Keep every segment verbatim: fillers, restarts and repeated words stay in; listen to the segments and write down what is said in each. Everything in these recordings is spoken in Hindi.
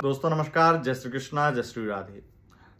दोस्तों नमस्कार, जय श्री कृष्णा, जय श्री राधे।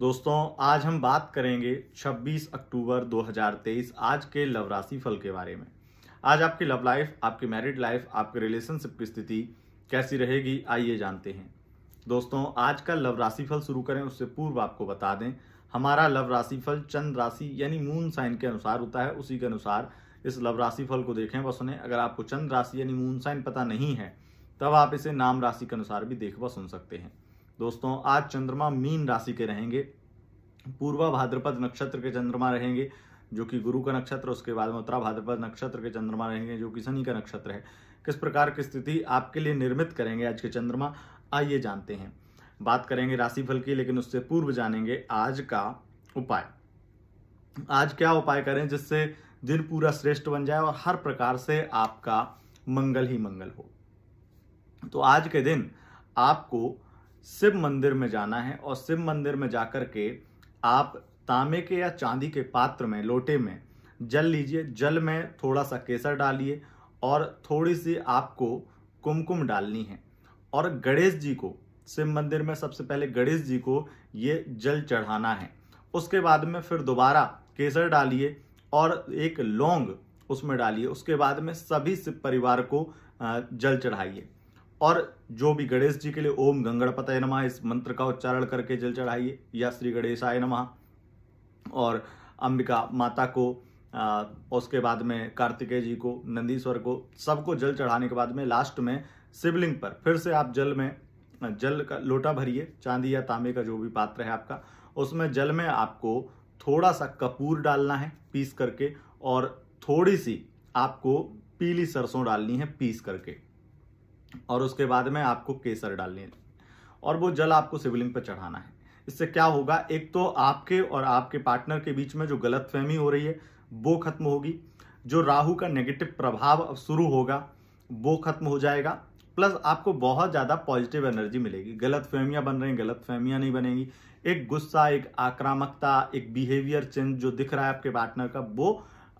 दोस्तों आज हम बात करेंगे छब्बीस अक्टूबर दो हज़ार तेईस आज के लव राशि फल के बारे में। आज आपकी लव लाइफ, आपकी मैरिड लाइफ, आपके रिलेशनशिप की स्थिति कैसी रहेगी, आइए जानते हैं। दोस्तों आज का लव राशि फल शुरू करें उससे पूर्व आपको बता दें, हमारा लव राशि फल चंद्र राशि यानी मून साइन के अनुसार होता है। उसी के अनुसार इस लव राशि फल को देखें व सुने। अगर आपको चंद्र राशि यानी मून साइन पता नहीं है तब आप इसे नाम राशि के अनुसार भी देख व सुन सकते हैं। दोस्तों आज चंद्रमा मीन राशि के रहेंगे, पूर्वा भाद्रपद नक्षत्र के चंद्रमा रहेंगे जो कि गुरु का नक्षत्र, उसके बाद में उत्तरा भाद्रपद नक्षत्र के चंद्रमा रहेंगे जो कि शनि का नक्षत्र है। किस प्रकार की स्थिति आपके लिए निर्मित करेंगे आज के चंद्रमा, आइए जानते हैं। बात करेंगे राशिफल की, लेकिन उससे पूर्व जानेंगे आज का उपाय। आज क्या उपाय करें जिससे दिन पूरा श्रेष्ठ बन जाए और हर प्रकार से आपका मंगल ही मंगल हो। तो आज के दिन आपको शिव मंदिर में जाना है और शिव मंदिर में जाकर के आप तांबे के या चांदी के पात्र में, लोटे में जल लीजिए। जल में थोड़ा सा केसर डालिए और थोड़ी सी आपको कुमकुम डालनी है और गणेश जी को, शिव मंदिर में सबसे पहले गणेश जी को ये जल चढ़ाना है। उसके बाद में फिर दोबारा केसर डालिए और एक लौंग उसमें डालिए। उसके बाद में सभी शिव परिवार को जल चढ़ाइए और जो भी गणेश जी के लिए ओम गंगणपतये नमः इस मंत्र का उच्चारण करके जल चढ़ाइए या श्री गणेशाय नमः और अंबिका माता को आ, उसके बाद में कार्तिकेय जी को, नंदीश्वर को, सबको जल चढ़ाने के बाद में लास्ट में शिवलिंग पर फिर से आप जल में, जल का लोटा भरिए, चांदी या तांबे का जो भी पात्र है आपका, उसमें जल में आपको थोड़ा सा कपूर डालना है पीस करके और थोड़ी सी आपको पीली सरसों डालनी है पीस करके और उसके बाद में आपको केसर डालनी है और वो जल आपको शिवलिंग पर चढ़ाना है। इससे क्या होगा, एक तो आपके और आपके पार्टनर के बीच में जो गलतफहमी हो रही है वो खत्म होगी, जो राहु का नेगेटिव प्रभाव शुरू होगा वो खत्म हो जाएगा, प्लस आपको बहुत ज़्यादा पॉजिटिव एनर्जी मिलेगी। गलतफहमियां बन रही हैं, गलतफहमियां नहीं बनेंगी। एक गुस्सा, एक आक्रामकता, एक बिहेवियर चेंज जो दिख रहा है आपके पार्टनर का वो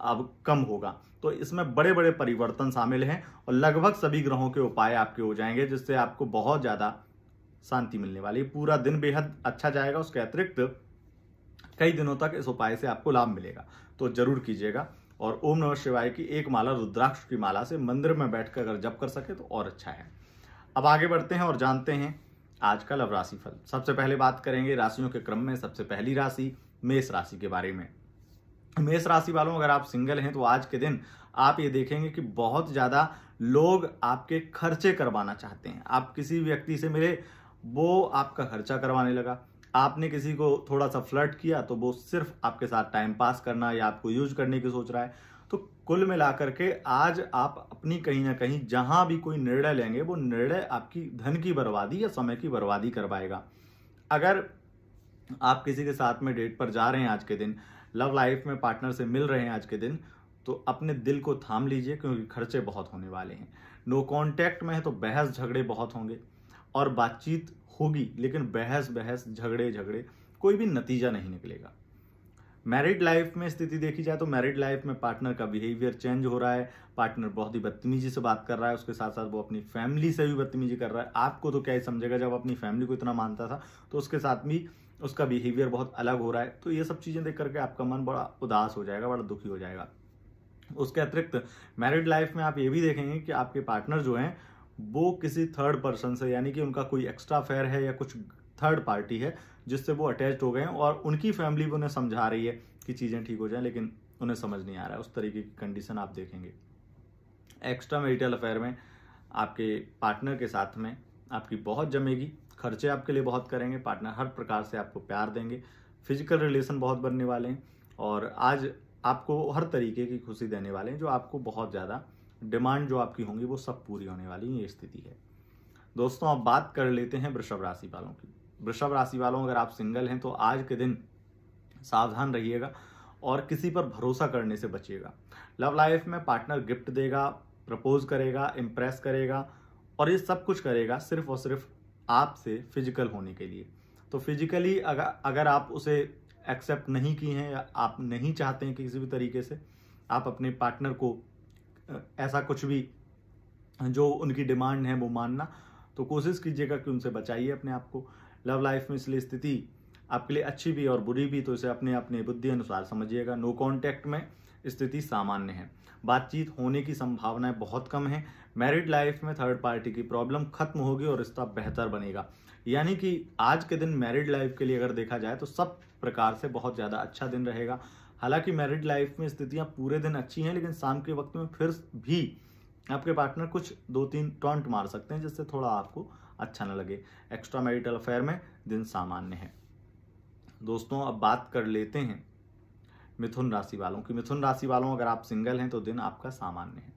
अब कम होगा। तो इसमें बड़े बड़े परिवर्तन शामिल हैं और लगभग सभी ग्रहों के उपाय आपके हो जाएंगे जिससे आपको बहुत ज़्यादा शांति मिलने वाली है। पूरा दिन बेहद अच्छा जाएगा। उसके अतिरिक्त कई दिनों तक इस उपाय से आपको लाभ मिलेगा, तो जरूर कीजिएगा। और ओम नमः शिवाय की एक माला, रुद्राक्ष की माला से मंदिर में बैठ कर अगर जप कर सके तो और अच्छा है। अब आगे बढ़ते हैं और जानते हैं आज का लव राशि फल। सबसे पहले बात करेंगे राशियों के क्रम में सबसे पहली राशि मेष राशि के बारे में। मेष राशि वालों, अगर आप सिंगल हैं तो आज के दिन आप ये देखेंगे कि बहुत ज़्यादा लोग आपके खर्चे करवाना चाहते हैं। आप किसी व्यक्ति से मिले वो आपका खर्चा करवाने लगा, आपने किसी को थोड़ा सा फ्लर्ट किया तो वो सिर्फ आपके साथ टाइम पास करना या आपको यूज करने की सोच रहा है। तो कुल मिलाकर के आज आप अपनी कहीं ना कहीं जहाँ भी कोई निर्णय लेंगे वो निर्णय आपकी धन की बर्बादी या समय की बर्बादी करवाएगा। अगर आप किसी के साथ में डेट पर जा रहे हैं आज के दिन, लव लाइफ में पार्टनर से मिल रहे हैं आज के दिन, तो अपने दिल को थाम लीजिए क्योंकि खर्चे बहुत होने वाले हैं। नो कांटेक्ट में है तो बहस झगड़े बहुत होंगे और बातचीत होगी लेकिन बहस बहस झगड़े झगड़े कोई भी नतीजा नहीं निकलेगा। मैरिड लाइफ में स्थिति देखी जाए तो मैरिड लाइफ में पार्टनर का बिहेवियर चेंज हो रहा है, पार्टनर बहुत ही बदतमीजी से बात कर रहा है, उसके साथ साथ वो अपनी फैमिली से भी बदतमीजी कर रहा है। आपको तो क्या ही समझेगा, जब अपनी फैमिली को इतना मानता था तो उसके साथ भी उसका बिहेवियर बहुत अलग हो रहा है। तो ये सब चीज़ें देख करके आपका मन बड़ा उदास हो जाएगा, बड़ा दुखी हो जाएगा। उसके अतिरिक्त मैरिड लाइफ में आप ये भी देखेंगे कि आपके पार्टनर जो हैं वो किसी थर्ड पर्सन से, यानी कि उनका कोई एक्स्ट्रा अफेयर है या कुछ थर्ड पार्टी है जिससे वो अटैच हो गए हैं और उनकी फैमिली उन्हें समझा रही है कि चीज़ें ठीक हो जाएं लेकिन उन्हें समझ नहीं आ रहा है। उस तरीके की कंडीशन आप देखेंगे। एक्स्ट्रा मैरिटल अफेयर में आपके पार्टनर के साथ में आपकी बहुत जमेगी, खर्चे आपके लिए बहुत करेंगे, पार्टनर हर प्रकार से आपको प्यार देंगे, फिजिकल रिलेशन बहुत बनने वाले हैं और आज आपको हर तरीके की खुशी देने वाले हैं। जो आपको बहुत ज़्यादा डिमांड जो आपकी होंगी वो सब पूरी होने वाली ये स्थिति है। दोस्तों अब बात कर लेते हैं वृषभ राशि वालों की। वृषभ राशि वालों, अगर आप सिंगल हैं तो आज के दिन सावधान रहिएगा और किसी पर भरोसा करने से बचिएगा। लव लाइफ में पार्टनर गिफ्ट देगा, प्रपोज करेगा, इम्प्रेस करेगा और ये सब कुछ करेगा सिर्फ और सिर्फ आपसे फिजिकल होने के लिए। तो फिजिकली अगर अगर आप उसे एक्सेप्ट नहीं की हैं या आप नहीं चाहते हैं कि किसी भी तरीके से आप अपने पार्टनर को ऐसा कुछ भी जो उनकी डिमांड है वो मानना। तो कोशिश कीजिएगा कि उनसे बचाइए अपने आप को। लव लाइफ में इसलिए स्थिति आपके लिए अच्छी भी और बुरी भी, तो इसे अपने अपने बुद्धि अनुसार समझिएगा। नो कॉन्टैक्ट में स्थिति सामान्य है, बातचीत होने की संभावनाएं बहुत कम है। मैरिड लाइफ में थर्ड पार्टी की प्रॉब्लम खत्म होगी और रिश्ता बेहतर बनेगा। यानी कि आज के दिन मैरिड लाइफ के लिए अगर देखा जाए तो सब प्रकार से बहुत ज़्यादा अच्छा दिन रहेगा। हालांकि मैरिड लाइफ में स्थितियाँ पूरे दिन अच्छी हैं, लेकिन शाम के वक्त में फिर भी आपके पार्टनर कुछ दो तीन टॉन्ट मार सकते हैं, जिससे थोड़ा आपको अच्छा ना लगे। एक्स्ट्रा मैरिटल अफेयर में दिन सामान्य है। दोस्तों, अब बात कर लेते हैं मिथुन राशि वालों की। मिथुन राशि वालों, अगर आप सिंगल हैं तो दिन आपका सामान्य है।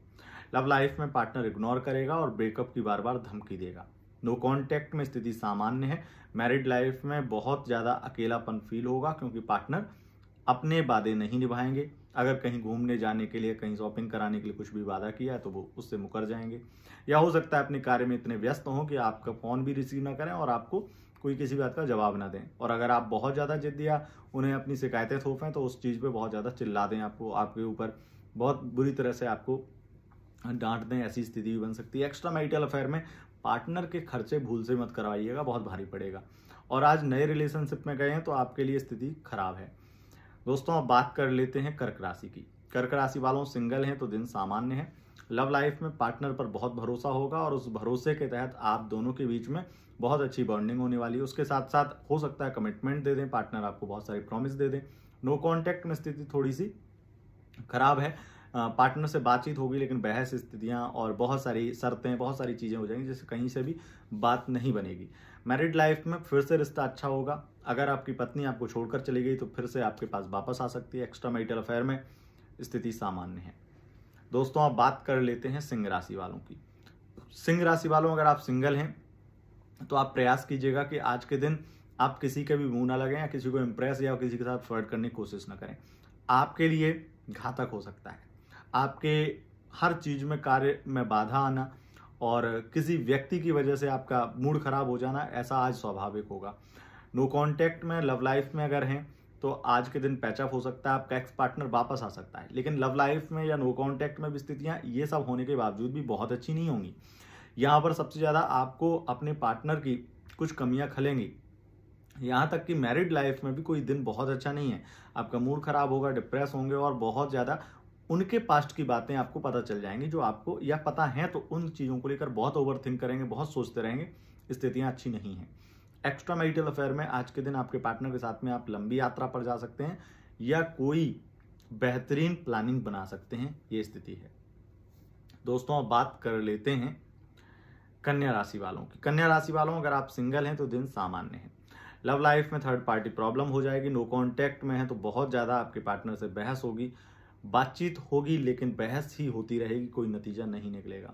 लव लाइफ में पार्टनर इग्नोर करेगा और ब्रेकअप की बार बार धमकी देगा। नो कॉन्टैक्ट में स्थिति सामान्य है। मैरिड लाइफ में बहुत ज़्यादा अकेलापन फील होगा, क्योंकि पार्टनर अपने वादे नहीं निभाएंगे। अगर कहीं घूमने जाने के लिए, कहीं शॉपिंग कराने के लिए कुछ भी वादा किया है तो वो उससे मुकर जाएंगे, या हो सकता है अपने कार्य में इतने व्यस्त हों कि आपका फ़ोन भी रिसीव ना करें और आपको कोई किसी बात का जवाब ना दें। और अगर आप बहुत ज़्यादा जिद या उन्हें अपनी शिकायतें थोपें तो उस चीज़ पे बहुत ज़्यादा चिल्ला दें, आपको आपके ऊपर बहुत बुरी तरह से आपको डांट दें, ऐसी स्थिति भी बन सकती है। एक्स्ट्रा मैरिटल अफेयर में पार्टनर के खर्चे भूल से मत करवाइएगा, बहुत भारी पड़ेगा। और आज नए रिलेशनशिप में गए हैं तो आपके लिए स्थिति खराब है। दोस्तों, अब बात कर लेते हैं कर्क राशि की। कर्क राशि वालों, सिंगल हैं तो दिन सामान्य है। लव लाइफ में पार्टनर पर बहुत भरोसा होगा और उस भरोसे के तहत आप दोनों के बीच में बहुत अच्छी बॉन्डिंग होने वाली है। उसके साथ साथ हो सकता है कमिटमेंट दे दें, पार्टनर आपको बहुत सारी प्रॉमिस दे दें। नो कॉन्टैक्ट में स्थिति थोड़ी सी खराब है। पार्टनर से बातचीत होगी, लेकिन बहस स्थितियाँ और बहुत सारी शर्तें, बहुत सारी चीज़ें हो जाएंगी, जैसे कहीं से भी बात नहीं बनेगी। मैरिड लाइफ में फिर से रिश्ता अच्छा होगा। अगर आपकी पत्नी आपको छोड़कर चली गई तो फिर से आपके पास वापस आ सकती है। एक्स्ट्रा मैरिटल अफेयर में स्थिति सामान्य है। दोस्तों, आप बात कर लेते हैं सिंह राशि वालों की। सिंह राशि वालों, अगर आप सिंगल हैं तो आप प्रयास कीजिएगा कि आज के दिन आप किसी के भी मुँह ना लगें, या किसी को इम्प्रेस या किसी के साथ फ्लर्ट करने की कोशिश ना करें। आपके लिए घातक हो सकता है। आपके हर चीज़ में, कार्य में बाधा आना और किसी व्यक्ति की वजह से आपका मूड खराब हो जाना, ऐसा आज स्वाभाविक होगा। नो कॉन्टैक्ट में लव लाइफ में अगर हैं तो आज के दिन पैचअप हो सकता है, आपका एक्स पार्टनर वापस आ सकता है। लेकिन लव लाइफ में या नो कॉन्टैक्ट में भी स्थितियाँ ये सब होने के बावजूद भी बहुत अच्छी नहीं होंगी। यहाँ पर सबसे ज़्यादा आपको अपने पार्टनर की कुछ कमियाँ खलेंगी। यहाँ तक कि मैरिड लाइफ में भी कोई दिन बहुत अच्छा नहीं है, आपका मूड खराब होगा, डिप्रेस होंगे और बहुत ज़्यादा उनके पास्ट की बातें आपको पता चल जाएंगी जो आपको या पता हैं, तो उन चीज़ों को लेकर बहुत ओवरथिंक करेंगे, बहुत सोचते रहेंगे। स्थितियां अच्छी नहीं हैं। एक्स्ट्रा मैरिटल अफेयर में आज के दिन आपके पार्टनर के साथ में आप लंबी यात्रा पर जा सकते हैं या कोई बेहतरीन प्लानिंग बना सकते हैं, ये स्थिति है। दोस्तों, अब बात कर लेते हैं कन्या राशि वालों की। कन्या राशि वालों, अगर आप सिंगल हैं तो दिन सामान्य है। लव लाइफ में थर्ड पार्टी प्रॉब्लम हो जाएगी। नो कॉन्टैक्ट में है तो बहुत ज़्यादा आपके पार्टनर से बहस होगी, बातचीत होगी, लेकिन बहस ही होती रहेगी, कोई नतीजा नहीं निकलेगा।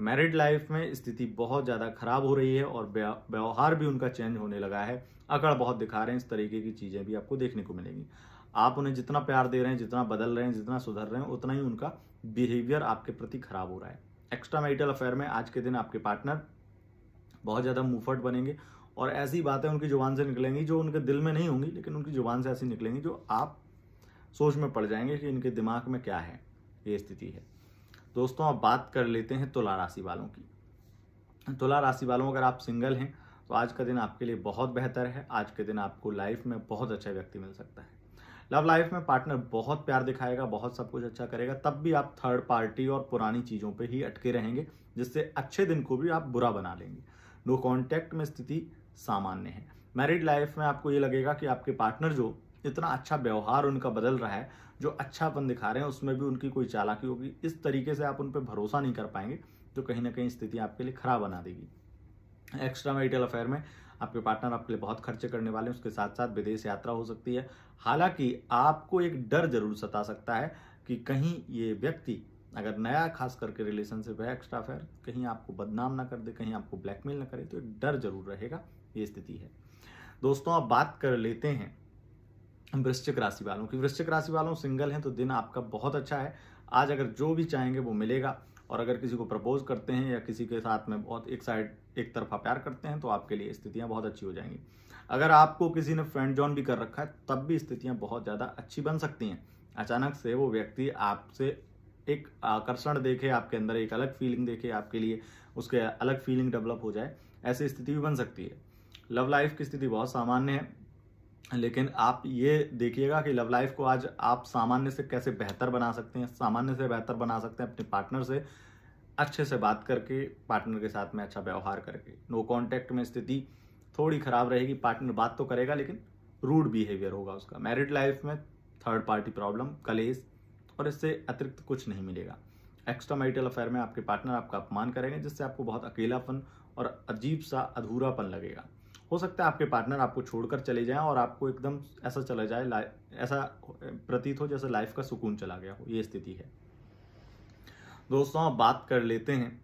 मैरिड लाइफ में स्थिति बहुत ज़्यादा खराब हो रही है और व्यवहार भी उनका चेंज होने लगा है। अकड़ बहुत दिखा रहे हैं, इस तरीके की चीज़ें भी आपको देखने को मिलेंगी। आप उन्हें जितना प्यार दे रहे हैं, जितना बदल रहे हैं, जितना सुधर रहे हैं, उतना ही उनका बिहेवियर आपके प्रति खराब हो रहा है। एक्स्ट्रा मैरिटल अफेयर में आज के दिन आपके पार्टनर बहुत ज़्यादा मुंहफट बनेंगे और ऐसी बातें उनकी जुबान से निकलेंगी जो उनके दिल में नहीं होंगी, लेकिन उनकी जुबान से ऐसी निकलेंगी जो आप सोच में पड़ जाएंगे कि इनके दिमाग में क्या है, ये स्थिति है। दोस्तों, अब बात कर लेते हैं तुला राशि वालों की। तुला राशि वालों, अगर आप सिंगल हैं तो आज का दिन आपके लिए बहुत बेहतर है। आज के दिन आपको लाइफ में बहुत अच्छा व्यक्ति मिल सकता है। लव लाइफ में पार्टनर बहुत प्यार दिखाएगा, बहुत सब कुछ अच्छा करेगा, तब भी आप थर्ड पार्टी और पुरानी चीज़ों पर ही अटके रहेंगे, जिससे अच्छे दिन को भी आप बुरा बना लेंगे। नो कॉन्टैक्ट में स्थिति सामान्य है। मैरिड लाइफ में आपको ये लगेगा कि आपके पार्टनर जो इतना अच्छा व्यवहार उनका बदल रहा है, जो अच्छापन दिखा रहे हैं, उसमें भी उनकी कोई चालाकी होगी। इस तरीके से आप उन पर भरोसा नहीं कर पाएंगे, जो कहीं ना कहीं स्थिति आपके लिए खराब बना देगी। एक्स्ट्रा मैरिटल अफेयर में आपके पार्टनर आपके लिए बहुत खर्चे करने वाले हैं, उसके साथ साथ विदेश यात्रा हो सकती है। हालांकि आपको एक डर जरूर सता सकता है कि कहीं ये व्यक्ति, अगर नया खास करके रिलेशनशिप है एक्स्ट्रा अफेयर, कहीं आपको बदनाम ना कर दे, कहीं आपको ब्लैकमेल ना करे, तो एक डर जरूर रहेगा, ये स्थिति है। दोस्तों, अब बात कर लेते हैं वृश्चिक राशि वालों की। वृश्चिक राशि वालों, सिंगल हैं तो दिन आपका बहुत अच्छा है। आज अगर जो भी चाहेंगे वो मिलेगा, और अगर किसी को प्रपोज करते हैं या किसी के साथ में बहुत एक साइड एक तरफा प्यार करते हैं तो आपके लिए स्थितियां बहुत अच्छी हो जाएंगी। अगर आपको किसी ने फ्रेंड जॉइन भी कर रखा है तब भी स्थितियां बहुत ज़्यादा अच्छी बन सकती हैं। अचानक से वो व्यक्ति आपसे एक आकर्षण देखे आपके अंदर, एक अलग फीलिंग देखे आपके लिए, उसके अलग फीलिंग डेवलप हो जाए, ऐसी स्थिति भी बन सकती है। लव लाइफ की स्थिति बहुत सामान्य है, लेकिन आप ये देखिएगा कि लव लाइफ को आज आप सामान्य से कैसे बेहतर बना सकते हैं, सामान्य से बेहतर बना सकते हैं अपने पार्टनर से अच्छे से बात करके, पार्टनर के साथ में अच्छा व्यवहार करके। नो कॉन्टैक्ट में स्थिति थोड़ी खराब रहेगी, पार्टनर बात तो करेगा लेकिन रूड बिहेवियर होगा उसका। मैरिड लाइफ में थर्ड पार्टी प्रॉब्लम, कलेश, और इससे अतिरिक्त कुछ नहीं मिलेगा। एक्स्ट्रा मैरिटल अफेयर में आपके पार्टनर आपका अपमान करेंगे, जिससे आपको बहुत अकेलापन और अजीब सा अधूरापन लगेगा। हो सकता है आपके पार्टनर आपको छोड़कर चले जाएं और आपको एकदम ऐसा चला जाए, ऐसा प्रतीत हो जैसे लाइफ का सुकून चला गया हो, ये स्थिति है। दोस्तों, अब बात कर लेते हैं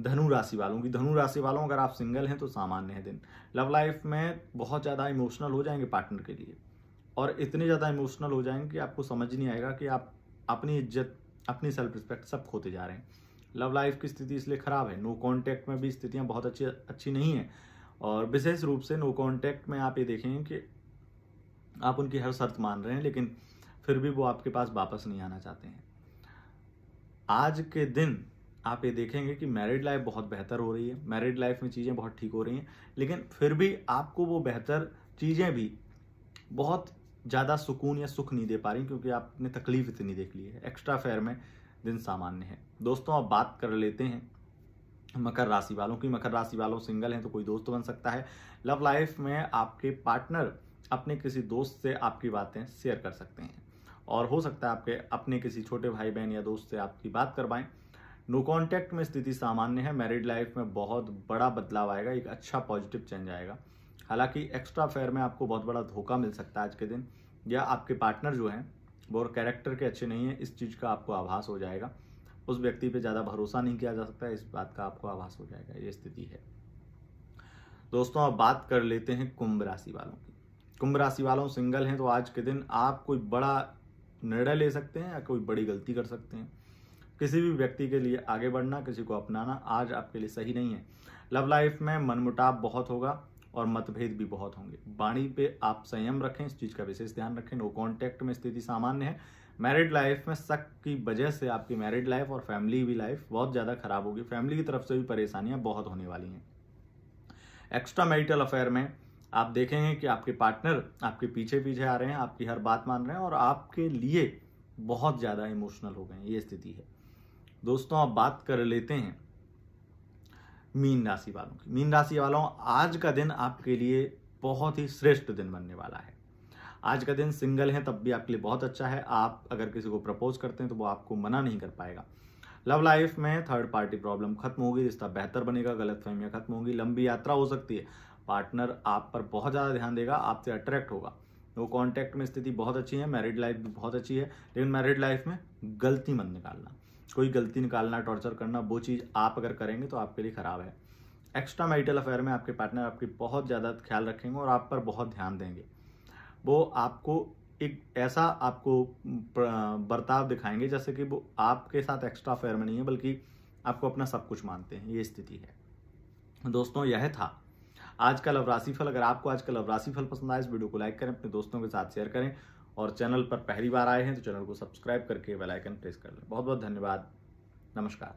धनु राशि वालों की। धनु राशि वालों, अगर आप सिंगल हैं तो सामान्य है दिन। लव लाइफ में बहुत ज़्यादा इमोशनल हो जाएंगे पार्टनर के लिए, और इतने ज़्यादा इमोशनल हो जाएंगे कि आपको समझ नहीं आएगा कि आप अपनी इज्जत, अपनी सेल्फ रिस्पेक्ट सब खोते जा रहे हैं। लव लाइफ की स्थिति इसलिए ख़राब है। नो कॉन्टैक्ट में भी स्थितियाँ बहुत अच्छी अच्छी नहीं हैं, और विशेष रूप से नो कॉन्टैक्ट में आप ये देखेंगे कि आप उनकी हर शर्त मान रहे हैं, लेकिन फिर भी वो आपके पास वापस नहीं आना चाहते हैं। आज के दिन आप ये देखेंगे कि मैरिड लाइफ बहुत बेहतर हो रही है, मैरिड लाइफ में चीज़ें बहुत ठीक हो रही हैं, लेकिन फिर भी आपको वो बेहतर चीज़ें भी बहुत ज़्यादा सुकून या सुख नहीं दे पा रही, क्योंकि आपने तकलीफ इतनी देख ली है। एक्स्ट्रा फेयर में दिन सामान्य है। दोस्तों, अब बात कर लेते हैं मकर राशि वालों की। मकर राशि वालों, सिंगल हैं तो कोई दोस्त बन सकता है। लव लाइफ में आपके पार्टनर अपने किसी दोस्त से आपकी बातें शेयर कर सकते हैं, और हो सकता है आपके अपने किसी छोटे भाई बहन या दोस्त से आपकी बात करवाएं। नो कॉन्टैक्ट में स्थिति सामान्य है। मैरिड लाइफ में बहुत बड़ा बदलाव आएगा, एक अच्छा पॉजिटिव चेंज आएगा। हालांकि एक्स्ट्रा फेयर में आपको बहुत बड़ा धोखा मिल सकता है आज के दिन, या आपके पार्टनर जो हैं वो कैरेक्टर के अच्छे नहीं है, इस चीज़ का आपको आभास हो जाएगा। उस व्यक्ति पे ज़्यादा भरोसा नहीं किया जा सकता, इस बात का आपको आभास हो जाएगा, ये स्थिति है। दोस्तों, अब बात कर लेते हैं कुंभ राशि वालों की। कुंभ राशि वालों, सिंगल हैं तो आज के दिन आप कोई बड़ा निर्णय ले सकते हैं या कोई बड़ी गलती कर सकते हैं। किसी भी व्यक्ति के लिए आगे बढ़ना, किसी को अपनाना आज आपके लिए सही नहीं है। लव लाइफ में मनमुटाव बहुत होगा और मतभेद भी बहुत होंगे। वाणी पे आप संयम रखें, इस चीज़ का विशेष ध्यान रखें। नो कॉन्टैक्ट में स्थिति सामान्य है। मैरिड लाइफ में शक की वजह से आपकी मैरिड लाइफ और फैमिली भी लाइफ बहुत ज़्यादा खराब होगी। फैमिली की तरफ से भी परेशानियां बहुत होने वाली हैं। एक्स्ट्रा मैरिटल अफेयर में आप देखेंगे कि आपके पार्टनर आपके पीछे पीछे आ रहे हैं, आपकी हर बात मान रहे हैं और आपके लिए बहुत ज़्यादा इमोशनल हो गए हैं, ये स्थिति है। दोस्तों, अब बात कर लेते हैं मीन राशि वालों की। मीन राशि वालों, आज का दिन आपके लिए बहुत ही श्रेष्ठ दिन बनने वाला है। आज का दिन, सिंगल हैं तब भी आपके लिए बहुत अच्छा है। आप अगर किसी को प्रपोज करते हैं तो वो आपको मना नहीं कर पाएगा। लव लाइफ में थर्ड पार्टी प्रॉब्लम खत्म होगी, रिश्ता बेहतर बनेगा, गलतफहमियां खत्म होंगी। लंबी यात्रा हो सकती है, पार्टनर आप पर बहुत ज़्यादा ध्यान देगा, आपसे अट्रैक्ट होगा। नो कॉन्टैक्ट में स्थिति बहुत अच्छी है, मैरिड लाइफ भी बहुत अच्छी है, लेकिन मैरिड लाइफ में गलती मत निकालना, कोई गलती निकालना, टॉर्चर करना, वो चीज़ आप अगर करेंगे तो आपके लिए ख़राब है। एक्स्ट्रा मैरिटल अफेयर में आपके पार्टनर आपकी बहुत ज़्यादा ख्याल रखेंगे और आप पर बहुत ध्यान देंगे। वो आपको एक ऐसा आपको बर्ताव दिखाएंगे जैसे कि वो आपके साथ एक्स्ट्रा अफेयर में नहीं है, बल्कि आपको अपना सब कुछ मानते हैं, ये स्थिति है। दोस्तों, यह था आज का लव राशिफल। अगर आपको आज का लव राशिफल पसंद आए, इस वीडियो को लाइक करें, अपने दोस्तों के साथ शेयर करें, और चैनल पर पहली बार आए हैं तो चैनल को सब्सक्राइब करके बेल आइकन प्रेस कर लें। बहुत बहुत धन्यवाद। नमस्कार।